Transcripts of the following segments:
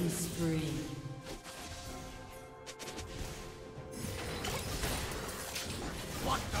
Killing spree. What the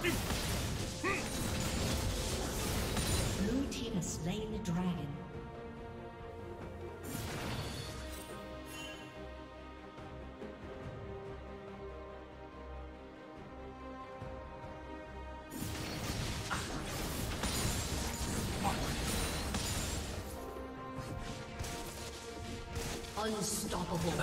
Blue team has slain the dragon. Unstoppable.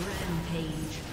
Rampage.